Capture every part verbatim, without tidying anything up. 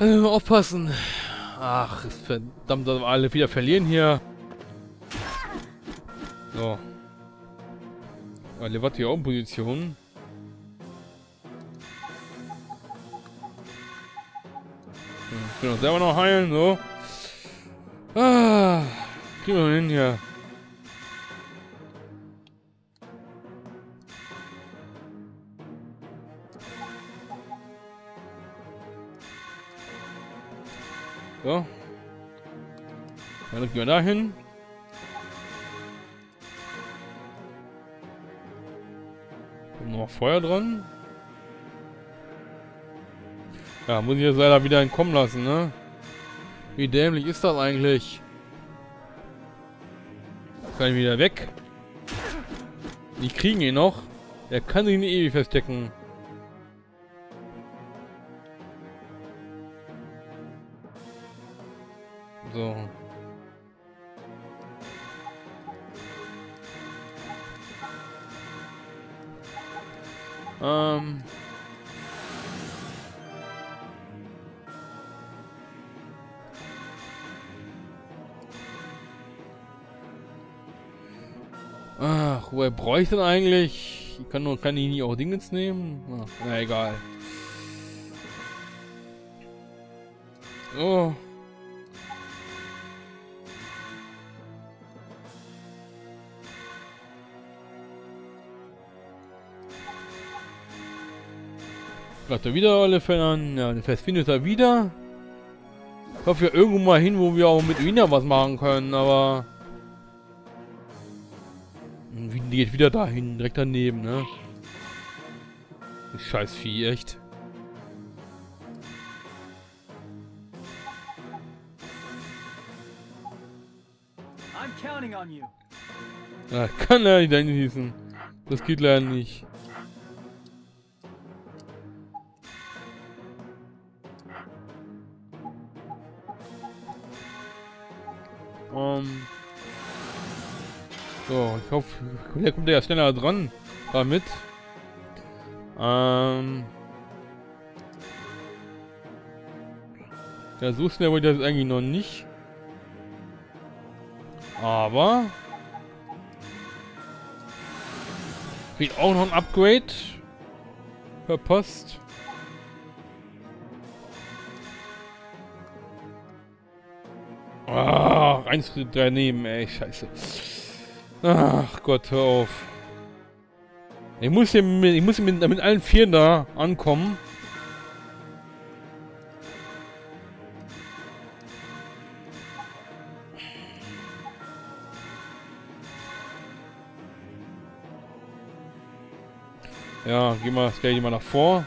Äh, aufpassen. Ach, ist verdammt, dass wir alle wieder verlieren hier. So. Ah, Levatte hier auch in Position. Ich will uns selber noch heilen, so. Ah, kriegen wir hin hier. So. Dann gehen wir da hin. Noch Feuer dran. Ja, muss ich jetzt leider wieder entkommen lassen, ne? Wie dämlich ist das eigentlich? Kann ich wieder weg? Die kriegen ihn noch. Er kann ihn ewig verstecken. So. Ähm. Ach, woher brauche ich denn eigentlich? Ich kann, nur, kann ich nicht auch Dingens nehmen? Ach, na egal. So. Greift er wieder Olifen an. Ja, den Fest findet er wieder. Ich hoffe ja irgendwo mal hin, wo wir auch mit Nina was machen können, aber... Die geht wieder dahin, direkt daneben, ne? Das scheiß Vieh, echt. I'm counting on you. Ja, kann er nicht dahin schießen. Das geht leider nicht. Um. So, ich hoffe, der kommt ja schneller dran damit. Ähm. Ja, so schnell wollte ich das eigentlich noch nicht. Aber. Kriegt auch noch ein Upgrade. Verpasst. Ah, eins daneben, ey, scheiße. Ach Gott, hör auf. Ich muss hier mit, ich muss hier mit, mit allen Vieren da ankommen. Ja, geh mal, stell dich mal nach vor.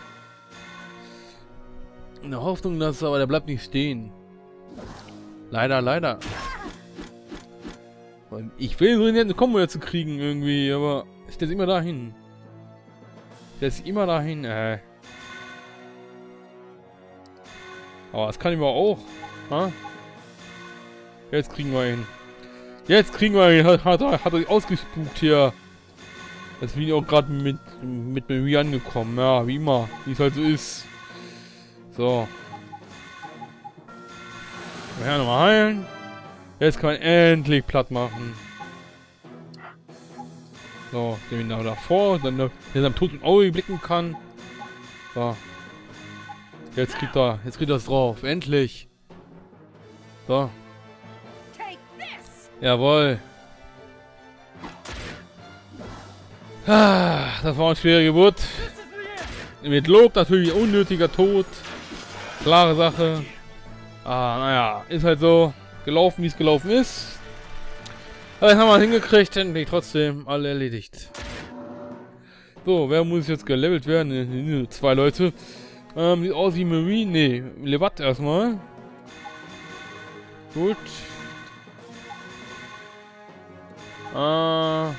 In der Hoffnung, dass er, aber der bleibt nicht stehen. Leider, leider. Ich will so eine Kombo dazu kriegen irgendwie, aber ich stelle immer dahin. Der ist immer dahin, ey. Aber das kann ich mir auch. Ha? Jetzt kriegen wir ihn. Jetzt kriegen wir ihn. Hat, hat, hat er sich ausgespukt hier. Das bin ich auch gerade mit mit Marie angekommen. Ja, wie immer. Wie es halt so ist. So. Ja, nochmal heilen. Jetzt kann man endlich platt machen. So, den wir nach vor, dann der am toten Auge blicken kann. So. Jetzt kriegt er, jetzt kriegt er es drauf. Endlich. So. Jawohl. Ah, das war eine schwere Geburt. Mit Lob natürlich unnötiger Tod. Klare Sache. Ah, naja, ist halt so. Gelaufen, wie es gelaufen ist. Aber jetzt haben wir es hingekriegt, endlich trotzdem alle erledigt. So, wer muss jetzt gelevelt werden? Zwei Leute. Ähm, sieht aus wie Marie. Nee, Levatte erstmal. Gut. Äh,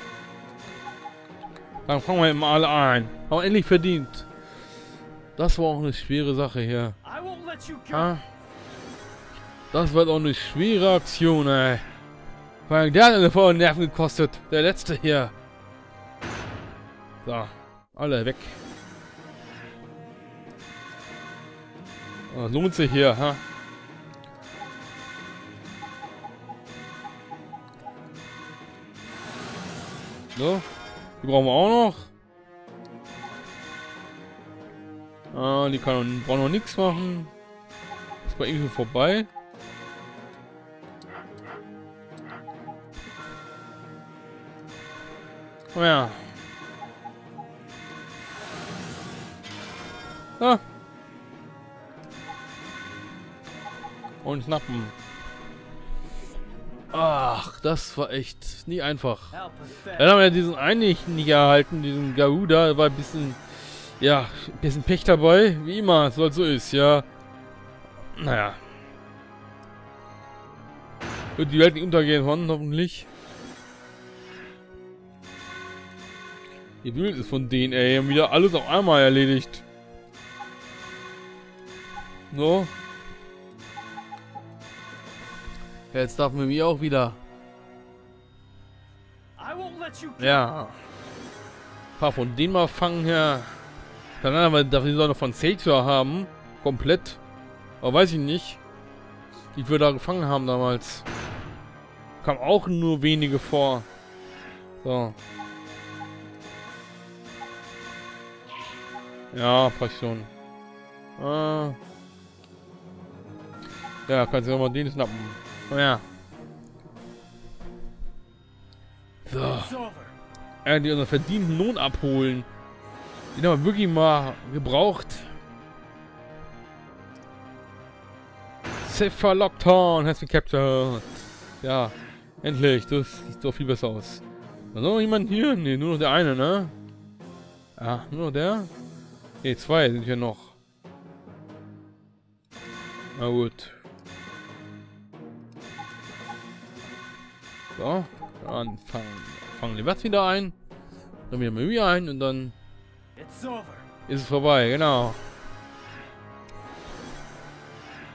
dann fangen wir mal alle ein. Haben wir endlich verdient. Das war auch eine schwere Sache hier. Ah. Das war doch eine schwere Aktion, ey. Weil der hat eine vollen Nerven gekostet. Der letzte hier. So, alle weg. Oh, lohnt sich hier, ha? So. Die brauchen wir auch noch. Ah, die kann, brauchen noch nichts machen. Ist bei irgendwie vorbei. Komm her. Ah. Und Schnappen. Ach, das war echt nie einfach. Dann haben wir diesen einen nicht erhalten, diesen Garuda. Da war ein bisschen, ja, ein bisschen Pech dabei. Wie immer, so so ist, ja. Naja. Wird die Welt nicht untergehen, Mann, hoffentlich. Die Welt ist von denen, ey. Haben wieder alles auf einmal erledigt. So. Ja, jetzt darf man mir auch wieder. Ja. Ein paar von denen mal fangen her. Dann haben wir, darf ich noch von Sator haben. Komplett. Aber weiß ich nicht. Die wir da gefangen haben damals. Kam auch nur wenige vor. So. Ja, passt schon. Ah. Ja, kannst du auch mal den schnappen. Oh ja. So. Ja, die unseren verdienten Lohn abholen. Den haben wir wirklich mal gebraucht. Safer Lockdown has been captured. Ja, endlich. Das sieht doch viel besser aus. War noch jemand hier? Ne, nur noch der eine, ne? Ja, nur noch der? Ne, zwei sind hier noch. Na gut. So, dann fangen, fangen Levatte wieder ein, dann wieder Marie ein und dann ist es vorbei, genau.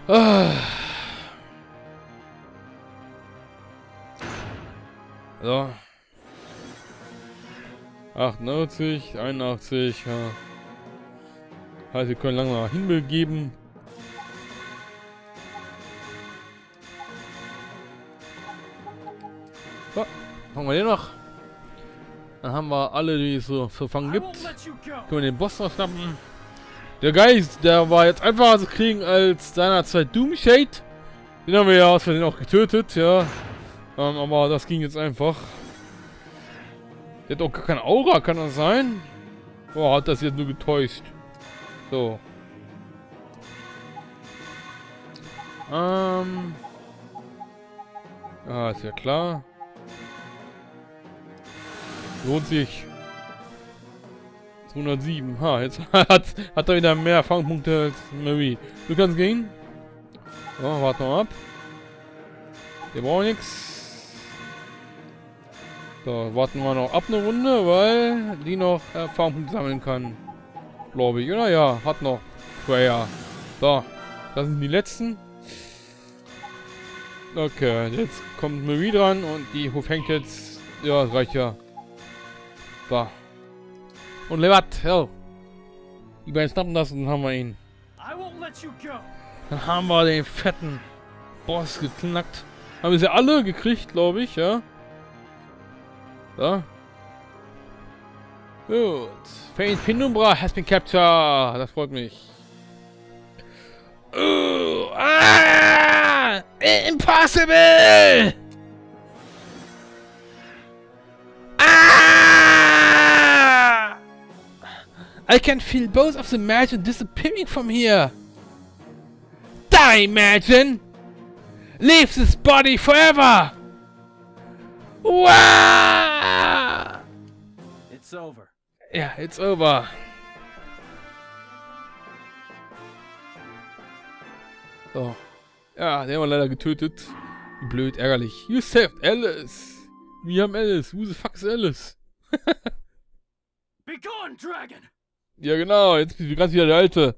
Ah. So. achtundneunzig, einundachtzig, ja. Heißt, wir können langsam Himmel geben. So, fangen wir den noch. Dann haben wir alle, die es so zu fangen gibt. Können wir den Boss noch schnappen. Der Geist, der war jetzt einfacher zu kriegen als seinerzeit Doomshade. Den haben wir ja aus Versehen auch getötet, ja. Ähm, aber das ging jetzt einfach. Der hat auch gar keine Aura, kann das sein? Boah, hat das jetzt nur getäuscht. So. Ähm. Ah, ist ja klar. Lohnt sich. zweihundertsieben. Ha, jetzt hat, hat er wieder mehr Fangpunkte als Marie. Du kannst gehen. So, warten wir ab. Wir brauchen nichts. So, warten wir noch ab eine Runde, weil die noch äh, Fangpunkte sammeln kann. Glaube ich, oder? Ja, hat noch. Ja. So, das sind die letzten. Okay, jetzt kommt Marie dran und die Hof hängt jetzt. Ja, das reicht ja. So. Und Levatte, ja. Die beiden schnappen das und dann haben wir ihn. Dann haben wir den fetten Boss geknackt. Haben wir sie alle gekriegt, glaube ich, ja. So. Gut. Faint Penumbra has been captured. Das freut mich. Uh, ah, impossible! I can feel both of the Majin disappearing from here. Die, Majin! Leave this body forever! Wow! It's over. Yeah, it's over. So. Ja, den haben wir leider getötet. Blöd, ärgerlich. You saved Alice! Wir haben Alice. Who the fuck is Alice? Be gone, Dragon! Ja genau, jetzt bist du ganz wieder der Alte.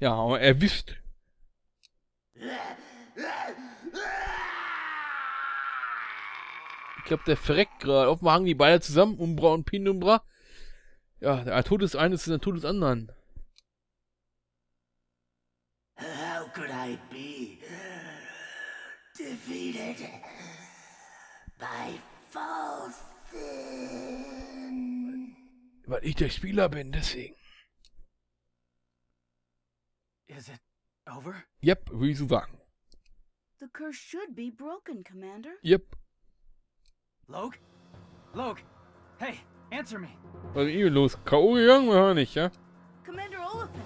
Ja, erwischt. Ich glaube, der verreckt gerade. Offenbar hangen die beide zusammen, Umbra und Penumbra. Ja, der Tod des einen ist der Tod des anderen. could I be defeated by false sin? Weil ich der Spieler bin, deswegen. Is it over? Yep, würde ich so sagen. The curse should be broken, Commander. Yep. Logue? Logue? Hey, answer me. Was ist denn los? K O gegangen oder nicht, ja? Commander Olifen,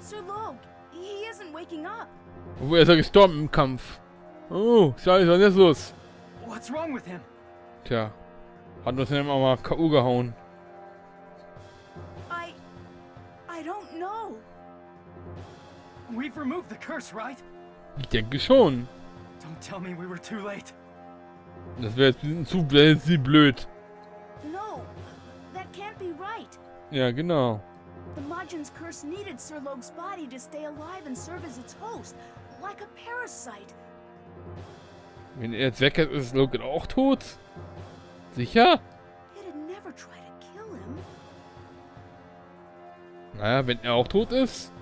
Sir Logue, he isn't waking up. Wo ist er gestorben im Kampf? Oh, scheiße, was ist denn los? What's wrong with him? Tja, hat uns nämlich auch mal K O gehauen. I, I don't know. We've removed the curse, right? Ich denke schon. Don't tell me we were too late. Das wäre jetzt ein bisschen zu, jetzt sie blöd. No, that can't be right. Ja, genau. The Majin's curse needed Sir Logue's body to stay alive and serve as its host, like a parasite. Wenn er jetzt weg ist, ist Logue auch tot? Sicher? Naja, wenn er auch tot ist?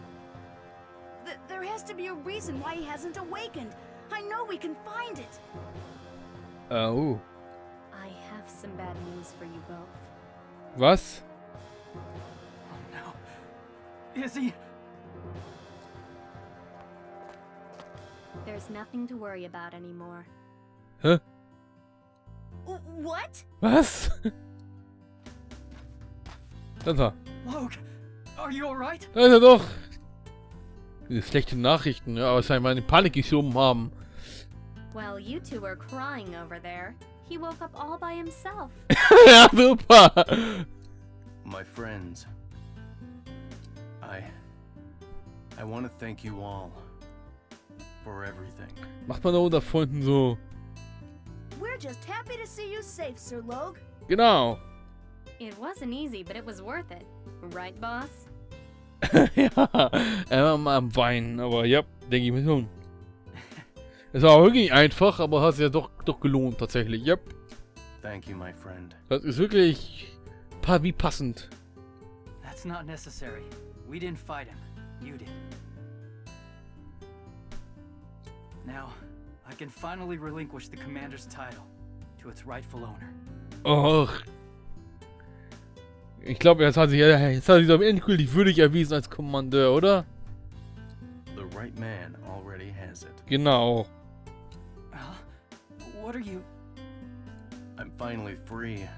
There has to be a reason why he hasn't awakened. I know we can find it. Oh. I have some bad news for you both. Was? Is he? There's nothing to worry about anymore. Huh? What? Was? Das war. Logue, are you alright? Da ist er doch. Diese schlechten Nachrichten, ja, aber scheinbar in Panik geschoben haben. Well, you two are crying over there. He woke up all by himself. Ja, super. My friends. I, I want to thank you all for everything. Macht man da unter Freunden so. We're just happy to see you safe, Sir Logue. Genau. It wasn't easy, but it was worth it, right, boss? Ja, er war mal am Weinen, aber ja, denke ich mir schon. Es war wirklich einfach, aber hat es ja doch doch gelohnt tatsächlich. Yep. Thank you, my friend. Das ist wirklich pa wie passend. That's not necessary. We didn't fight him. You did. Now, I can finally relinquish the commander's title to its rightful owner. Oh. Ich glaube, jetzt hat sich jetzt hat sich doch endgültig würdig erwiesen als Kommandeur, oder? The right man already has it. Genau. Well, what are you? I'm finally free.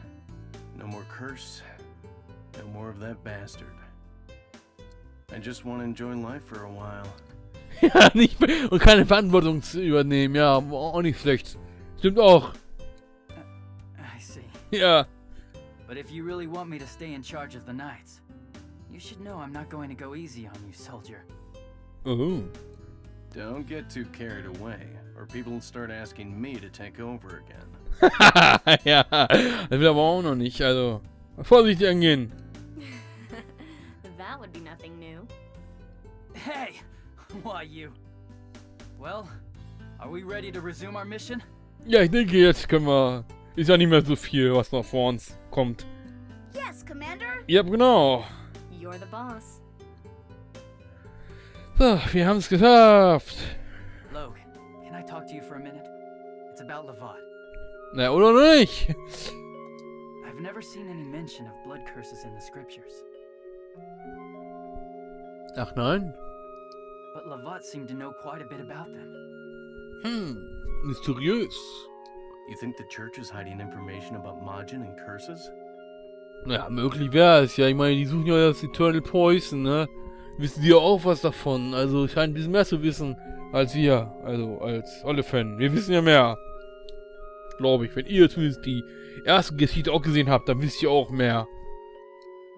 No more curse. No more of that bastard. I just want to enjoy life for a while. Ja, nicht und keine Verantwortung zu übernehmen, ja, auch nicht schlecht. Stimmt auch. I see. Ja. But if you really want me to stay in charge of the knights, you should know I'm not going to go easy on you, soldier. Oh. Don't get too carried away, or people will start asking me to take over again. Ja, das will aber auch noch nicht, also vorsichtig angehen. That would be nothing new. Hey! Why you? Well, are we ready to resume our mission? Ja, ich denke, jetzt können wir. Ist ja nicht mehr so viel, was noch vor uns kommt. Yes, Commander. Ja, genau. You're the boss. So, wir haben es geschafft. Logue, can I talk to you for a minute? It's about Levatte. Na, oder nicht? I've never seen any mention of blood curses in the scriptures. Ach nein. But Levatte seemed to know quite a bit about them. Hmm, mysteriös. You think the church is hiding information about Majin and curses? Naja, möglich wäre es ja. Ich meine, die suchen ja das Eternal Poison, ne? Wissen die ja auch was davon. Also scheint ein bisschen mehr zu wissen als wir. Also als Olifen. Wir wissen ja mehr. Glaube ich. Wenn ihr zumindest die erste Geschichte auch gesehen habt, dann wisst ihr auch mehr.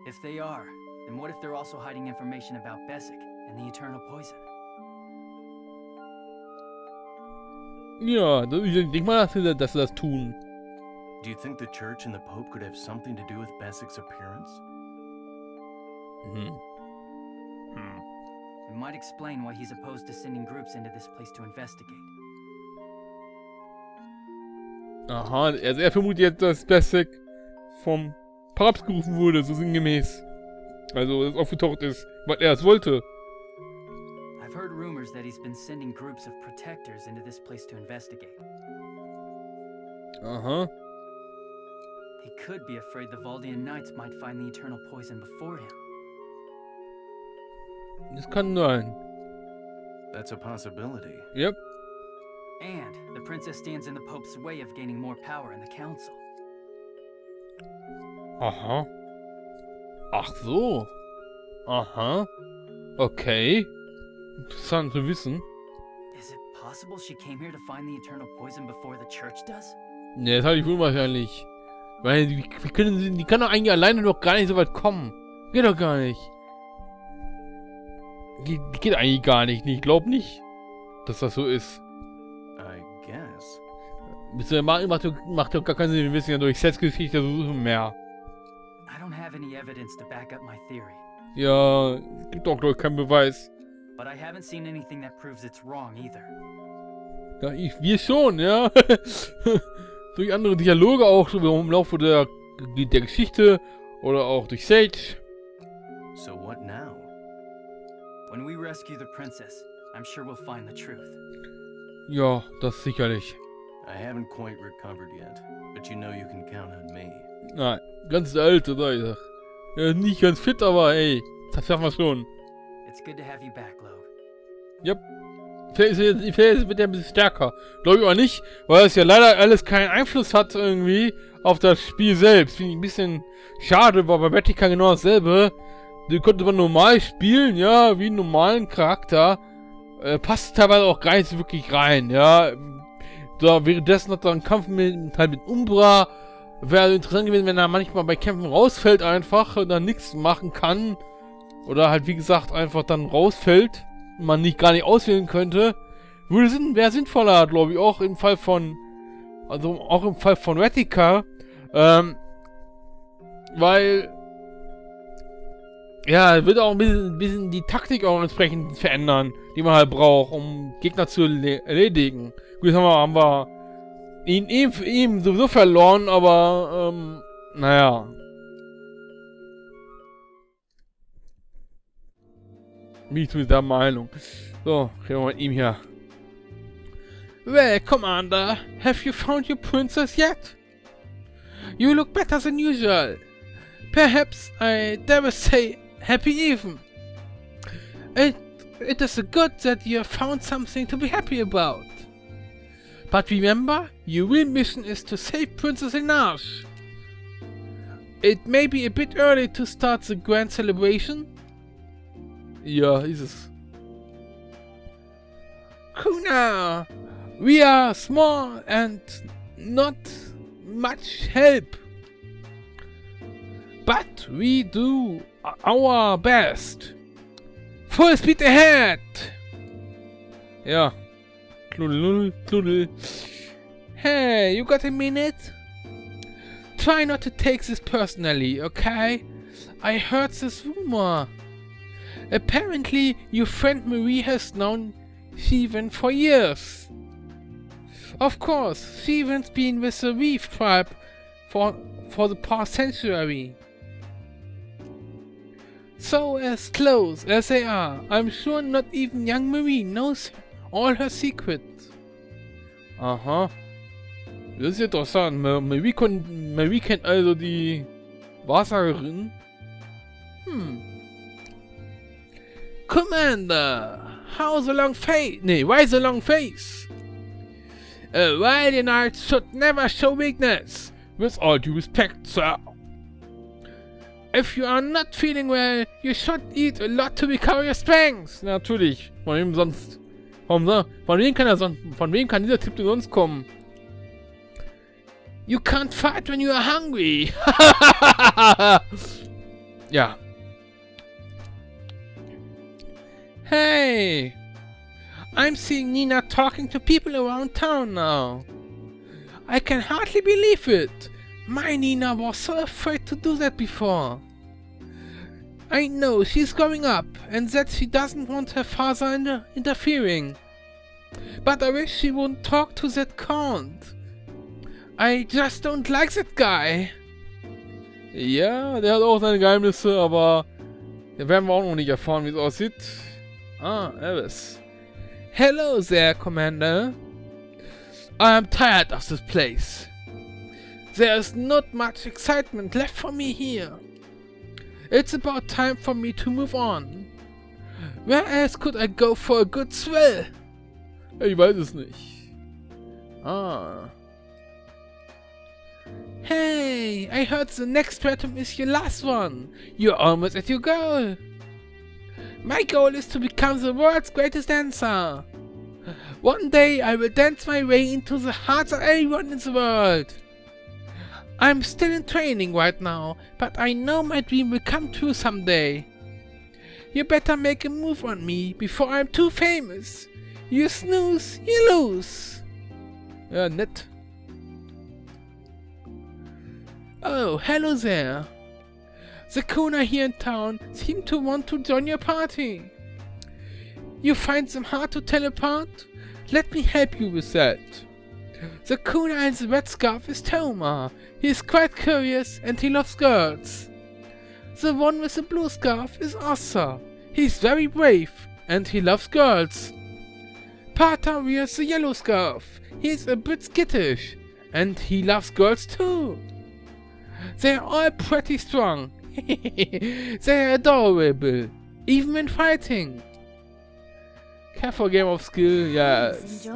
If they are. And what if they're also hiding information about Besic and the Eternal Poison? Yeah, ich denke mal, dass sie das tun. Do you think the church and the Pope could have something to do with Besic's appearance? Mhm. Hmm. It might explain why he's opposed to sending groups into this place to investigate. Aha, also er vermutet, dass Besic vom Papst gerufen wurde, so sinngemäß. Also, das aufgetaucht ist, weil er es wollte. I've heard rumors that he's been sending groups of protectors into this place to investigate. Uh-huh. He could be afraid the Valdian Knights might find the Eternal Poison before him. This kann sein. That's a possibility. Yep. And the princess stands in the Pope's way of gaining more power in the council. Aha. Ach so. Aha. Okay. Interessant zu wissen. Is it possible she came here to find the Eternal Poison before the church does? Ja, das habe ich unwahrscheinlich. Weil wie, wie können sie, die kann doch eigentlich alleine noch gar nicht so weit kommen. Geht doch gar nicht. Geht, geht eigentlich gar nicht. Ich glaube nicht, dass das so ist. I guess. Bzw. macht doch gar keinen Sinn. Wir wissen ja durch Sets-Geschichte suchen mehr. I don't have any evidence to back up my theory. Ja, gibt doch doch keinen Beweis. But I haven't seen anything that proves it's wrong either. Ja, ich, wir schon, ja. Durch andere Dialoge auch, so im Laufe der, der Geschichte oder auch durch Sage. So what now? When we rescue the princess, I'm sure we'll find the truth. Ja, das sicherlich. I haven't quite recovered yet, but you know you can count on me. Nein, ganz alte, da ich sag. Ja, nicht ganz fit, aber ey, das schaffen wir schon. It's good to have you back, Logue. Yep. Vielleicht wird er ein bisschen stärker. Glaube ich auch nicht, weil es ja leider alles keinen Einfluss hat irgendwie auf das Spiel selbst. Finde ich ein bisschen schade, weil bei Battica genau dasselbe. Den konnte man normal spielen, ja, wie einen normalen Charakter. Äh, passt teilweise auch gar nicht wirklich rein, ja. Da, währenddessen hat er einen Kampf mit, halt mit Umbra. Wäre interessant gewesen, wenn er manchmal bei Kämpfen rausfällt einfach und dann nichts machen kann. Oder halt, wie gesagt, einfach dann rausfällt. Man nicht gar nicht auswählen könnte, würde Sinn, wäre sinnvoller, glaube ich, auch im Fall von, also auch im Fall von Retica, ähm, weil, ja, wird auch ein bisschen, ein bisschen die Taktik auch entsprechend verändern, die man halt braucht, um Gegner zu erledigen. Gut, haben wir, haben wir ihn eben, eben sowieso verloren, aber, ähm, naja. Bin ich zumindest der Meinung. So, reden wir mit ihm hier. Well, Commander, have you found your princess yet? You look better than usual. Perhaps I dare say happy even. It, it is good that you have found something to be happy about. But remember, your real mission is to save Princess Inage. It may be a bit early to start the grand celebration. Yeah, is es. Kuna! We are small and not much help. But we do our best. Full speed ahead! Yeah. Kludel, kludel. Hey, you got a minute? Try not to take this personally, okay? I heard this rumor. Apparently, your friend Marie has known Steven for years. Of course, Steven's been with the Reef tribe for, for the past century. So as close as they are, I'm sure not even young Marie knows all her secrets. Aha. Das ist interessant. Marie, kon Marie kennt also die Wahrsagerin. Hm. Commander, how's the long face? Nee, why the long face? A Valdian Knight should never show weakness. With all due respect, sir. If you are not feeling well, you should eat a lot to recover your strength. Natürlich. Von wem sonst? Von, von wem kann er sonst? Von wem kann dieser Tipp denn sonst kommen? You can't fight when you are hungry. Ja. Hey, I'm seeing Nina talking to people around town now. I can hardly believe it. My Nina was so afraid to do that before. I know she's growing up and that she doesn't want her father inter interfering. But I wish she wouldn't talk to that cunt. I just don't like that guy. Ja, der hat auch seine Geheimnisse, aber da werden wir auch noch nicht erfahren, wie es aussieht. Ah, Elvis. Hello there, Commander. I am tired of this place. There is not much excitement left for me here. It's about time for me to move on. Where else could I go for a good swell? Ich weiß es nicht. Ah. Hey, I heard the next stratum is your last one. You're almost at your goal. My goal is to become the world's greatest dancer. One day I will dance my way into the hearts of everyone in the world. I'm still in training right now, but I know my dream will come true someday. You better make a move on me before I'm too famous. You snooze, you lose. Uh, net. Oh, hello there. The Kuna here in town seem to want to join your party. You find them hard to tell apart? Let me help you with that. The Kuna in the red scarf is Toma. He is quite curious and he loves girls. The one with the blue scarf is Asa. He is very brave and he loves girls. Pata wears the yellow scarf. He is a bit skittish and he loves girls too. They are all pretty strong. They are adorable, even in fighting. Careful game of skill, yes.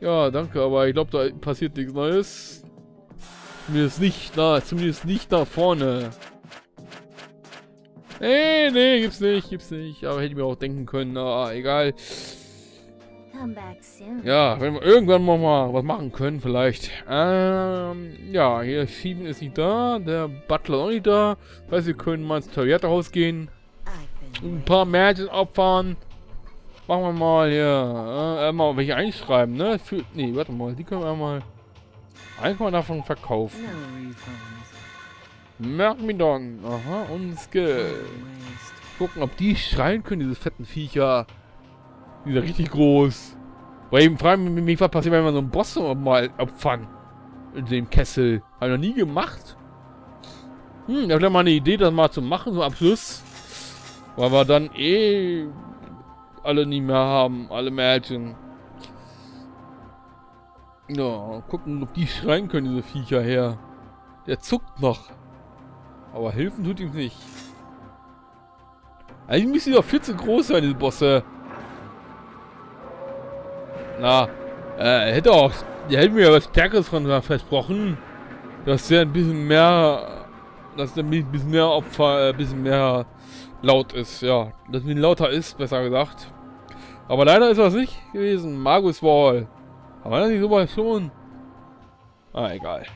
Ja, danke, aber ich glaube, da passiert nichts Neues. Zumindest nicht da, zumindest nicht da vorne. Nee, nee, gibt's nicht, gibt's nicht. Aber hätte ich mir auch denken können, na, egal. Ja, wenn wir irgendwann mal, mal was machen können, vielleicht. Ähm, ja, hier Steven ist nicht da, der Butler auch nicht da. Das heißt, wir können mal ins Tariat rausgehen. Ein paar Mädchen abfahren. Machen wir mal hier. Äh, mal welche einschreiben, ne? Für, nee, warte mal, die können wir mal. Einfach davon verkaufen. Merk mir dann. Aha, und Skill. Gucken, ob die schreien können, diese fetten Viecher. Die sind richtig groß. Weil eben fragen mich, was passiert, wenn wir so einen Boss mal opfern. In dem Kessel. Habe ich noch nie gemacht. Hm, da wäre mal eine Idee, das mal zu machen, so am Schluss. Weil wir dann eh alle nicht mehr haben. Alle Mädchen. Ja, gucken, ob die schreien können, diese Viecher her. Der zuckt noch. Aber helfen tut ihm nicht. Eigentlich müssen die doch viel zu groß sein, diese Bosse. Na, äh, hätte auch, der hätte mir was Stärkeres von versprochen, dass der ein bisschen mehr, dass der ein bisschen mehr Opfer, ein bisschen mehr laut ist, ja, dass er lauter ist, besser gesagt. Aber leider ist das nicht gewesen, Magus Wall. Aber das ist sowas schon. Ah, egal.